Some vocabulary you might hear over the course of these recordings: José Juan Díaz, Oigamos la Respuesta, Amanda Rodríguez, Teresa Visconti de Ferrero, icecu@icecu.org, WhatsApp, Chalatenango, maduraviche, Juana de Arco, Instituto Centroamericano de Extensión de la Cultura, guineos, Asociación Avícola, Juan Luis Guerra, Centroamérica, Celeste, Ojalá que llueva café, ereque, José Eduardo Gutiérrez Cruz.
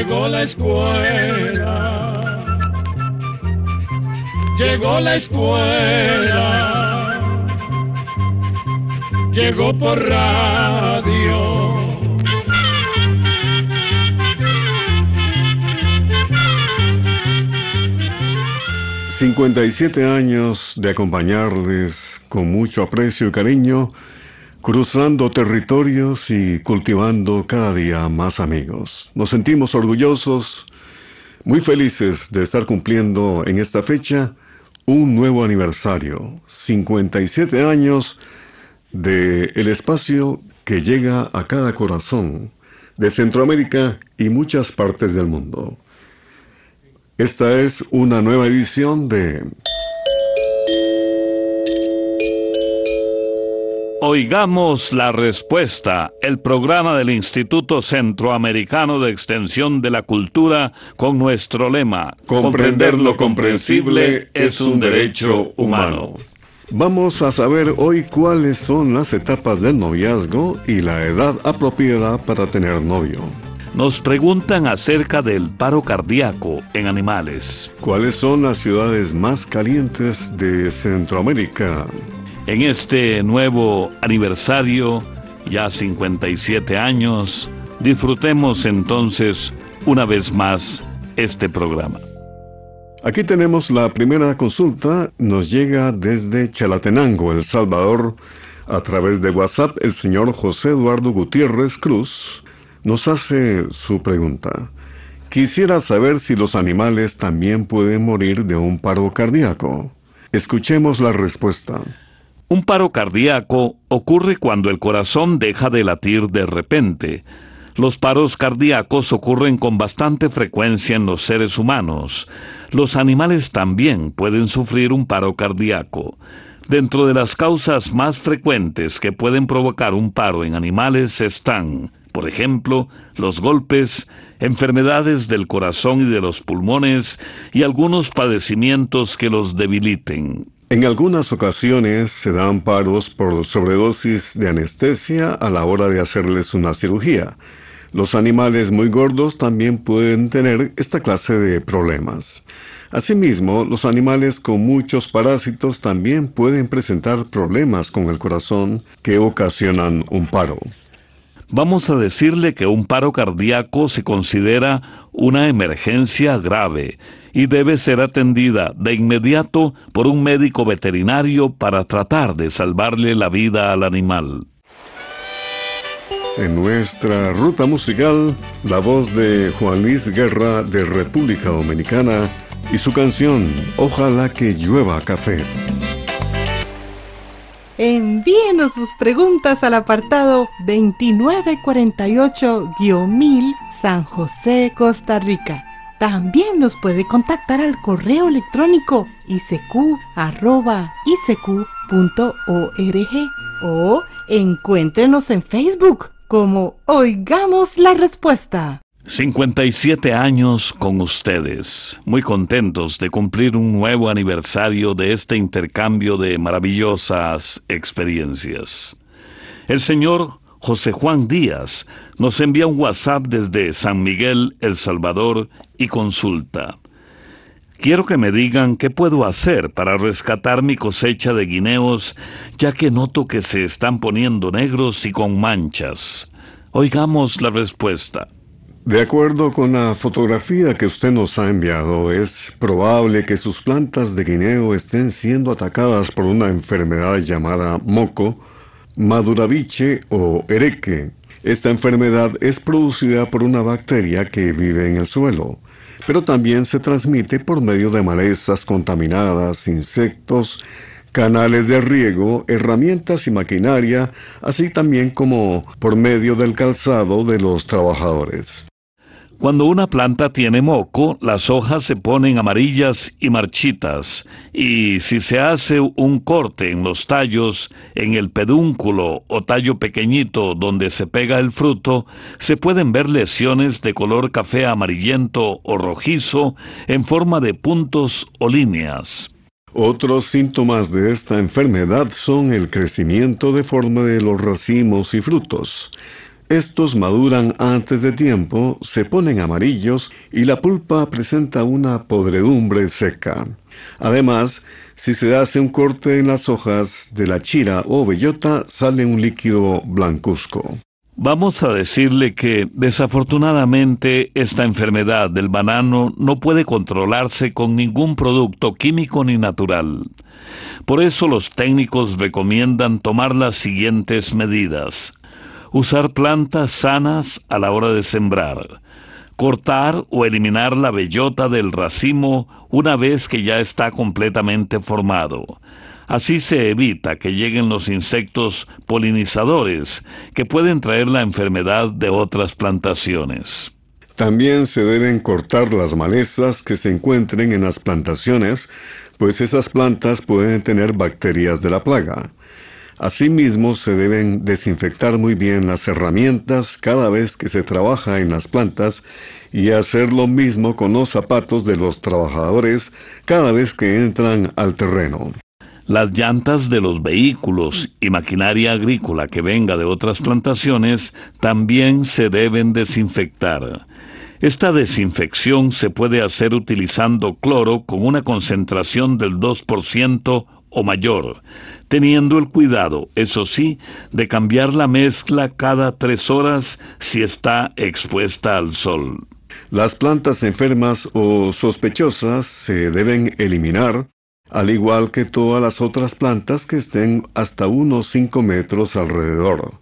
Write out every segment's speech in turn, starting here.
llegó la escuela, llegó por radio. ...57 años de acompañarles con mucho aprecio y cariño... cruzando territorios y cultivando cada día más amigos. Nos sentimos orgullosos, muy felices de estar cumpliendo en esta fecha un nuevo aniversario. 57 años de el espacio que llega a cada corazón de Centroamérica y muchas partes del mundo. Esta es una nueva edición de... Oigamos la Respuesta, el programa del Instituto Centroamericano de Extensión de la Cultura, con nuestro lema: comprender lo comprensible es un derecho humano. Vamos a saber hoy cuáles son las etapas del noviazgo y la edad apropiada para tener novio. Nos preguntan acerca del paro cardíaco en animales. ¿Cuáles son las ciudades más calientes de Centroamérica? En este nuevo aniversario, ya 57 años, disfrutemos entonces una vez más este programa. Aquí tenemos la primera consulta, nos llega desde Chalatenango, El Salvador, a través de WhatsApp. El señor José Eduardo Gutiérrez Cruz nos hace su pregunta. Quisiera saber si los animales también pueden morir de un paro cardíaco. Escuchemos la respuesta. Un paro cardíaco ocurre cuando el corazón deja de latir de repente. Los paros cardíacos ocurren con bastante frecuencia en los seres humanos. Los animales también pueden sufrir un paro cardíaco. Dentro de las causas más frecuentes que pueden provocar un paro en animales están, por ejemplo, los golpes, enfermedades del corazón y de los pulmones y algunos padecimientos que los debiliten. En algunas ocasiones se dan paros por sobredosis de anestesia a la hora de hacerles una cirugía. Los animales muy gordos también pueden tener esta clase de problemas. Asimismo, los animales con muchos parásitos también pueden presentar problemas con el corazón que ocasionan un paro. Vamos a decirle que un paro cardíaco se considera una emergencia grave y debe ser atendida de inmediato por un médico veterinario para tratar de salvarle la vida al animal. En nuestra ruta musical, la voz de Juan Luis Guerra de República Dominicana y su canción Ojalá que llueva café. Envíenos sus preguntas al apartado 2948-1000 San José, Costa Rica. También nos puede contactar al correo electrónico icecu@icecu.org o encuéntrenos en Facebook como Oigamos la Respuesta. 57 años con ustedes, muy contentos de cumplir un nuevo aniversario de este intercambio de maravillosas experiencias. El señor José Juan Díaz nos envía un WhatsApp desde San Miguel, El Salvador, y consulta. Quiero que me digan qué puedo hacer para rescatar mi cosecha de guineos, ya que noto que se están poniendo negros y con manchas. Oigamos la respuesta. De acuerdo con la fotografía que usted nos ha enviado, es probable que sus plantas de guineo estén siendo atacadas por una enfermedad llamada moco, maduraviche o ereque. Esta enfermedad es producida por una bacteria que vive en el suelo, pero también se transmite por medio de malezas contaminadas, insectos, canales de riego, herramientas y maquinaria, así también como por medio del calzado de los trabajadores. Cuando una planta tiene moco, las hojas se ponen amarillas y marchitas, y si se hace un corte en los tallos, en el pedúnculo o tallo pequeñito donde se pega el fruto, se pueden ver lesiones de color café amarillento o rojizo en forma de puntos o líneas. Otros síntomas de esta enfermedad son el crecimiento deforme de los racimos y frutos, Estos maduran antes de tiempo, se ponen amarillos y la pulpa presenta una podredumbre seca. Además, si se hace un corte en las hojas de la chira o bellota, sale un líquido blancuzco. Vamos a decirle que, desafortunadamente, esta enfermedad del banano no puede controlarse con ningún producto químico ni natural. Por eso los técnicos recomiendan tomar las siguientes medidas. Usar plantas sanas a la hora de sembrar. Cortar o eliminar la bellota del racimo una vez que ya está completamente formado. Así se evita que lleguen los insectos polinizadores que pueden traer la enfermedad de otras plantaciones. También se deben cortar las malezas que se encuentren en las plantaciones, pues esas plantas pueden tener bacterias de la plaga. Asimismo, se deben desinfectar muy bien las herramientas cada vez que se trabaja en las plantas y hacer lo mismo con los zapatos de los trabajadores cada vez que entran al terreno. Las llantas de los vehículos y maquinaria agrícola que venga de otras plantaciones también se deben desinfectar. Esta desinfección se puede hacer utilizando cloro con una concentración del 2% o mayor, teniendo el cuidado, eso sí, de cambiar la mezcla cada 3 horas si está expuesta al sol. Las plantas enfermas o sospechosas se deben eliminar, al igual que todas las otras plantas que estén hasta unos 5 metros alrededor.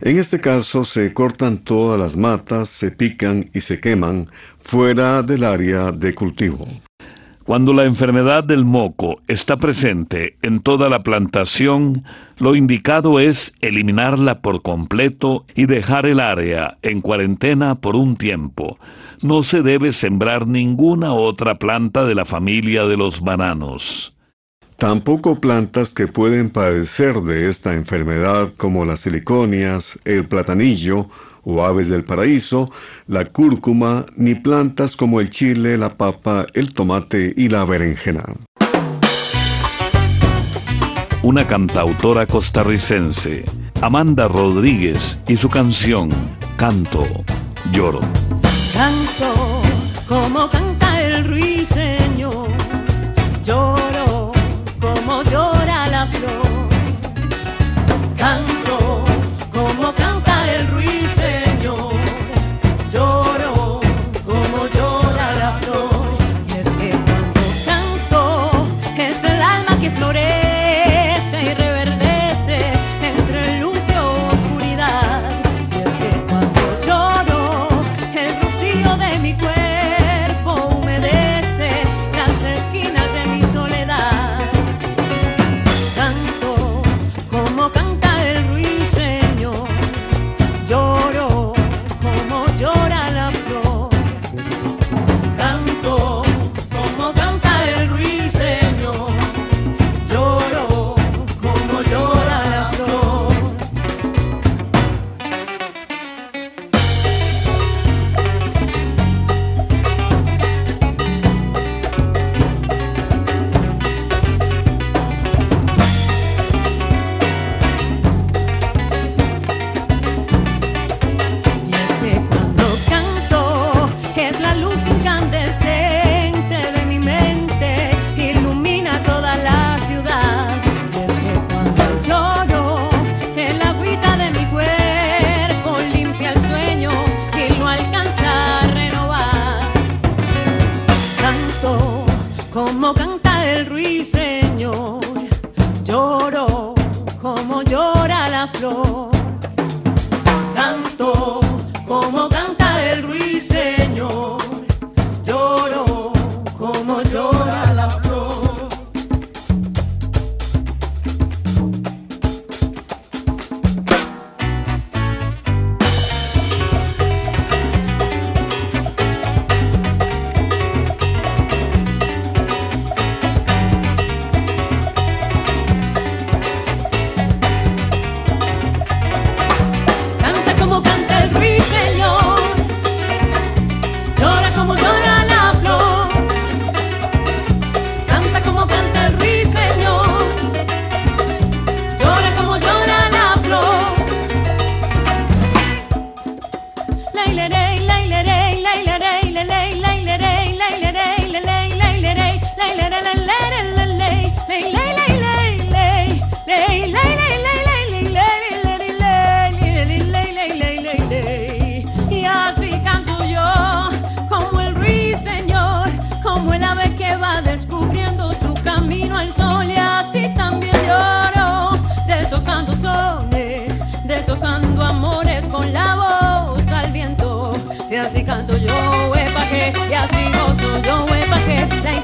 En este caso se cortan todas las matas, se pican y se queman fuera del área de cultivo. Cuando la enfermedad del moco está presente en toda la plantación, lo indicado es eliminarla por completo y dejar el área en cuarentena por un tiempo. No se debe sembrar ninguna otra planta de la familia de los bananos. Tampoco plantas que pueden padecer de esta enfermedad como las heliconias, el platanillo o aves del paraíso, la cúrcuma, ni plantas como el chile, la papa, el tomate y la berenjena. Una cantautora costarricense, Amanda Rodríguez, y su canción Canto, lloro. Canto como canta el ruiseñor, lloro como llora la flor. Canto como canta el ruiseñor, lloro como llora la flor. Y es que cuando canto es el alma que florece y reverdece entre luz y oscuridad. Y es que cuando lloro el rocío de mi cuerpo humedece las esquinas de mi soledad. Canto como canta el ruiseñor, lloro como llora la flor. Canto como canta el ruiseñor, lloro como llora la flor. Y es que cuando canto es la luz incandescente de mi mente que ilumina toda la ciudad. Y es que cuando lloro el agüita de mi cuerpo limpia el sueño que no alcanza a renovar. Canto como canta el ruiseñor, lloro como llora la flor. Canto como canta el ruiseñor, lloro como llora la flor. Canta como canta el ruiseñor. y así gozo yo huepa que la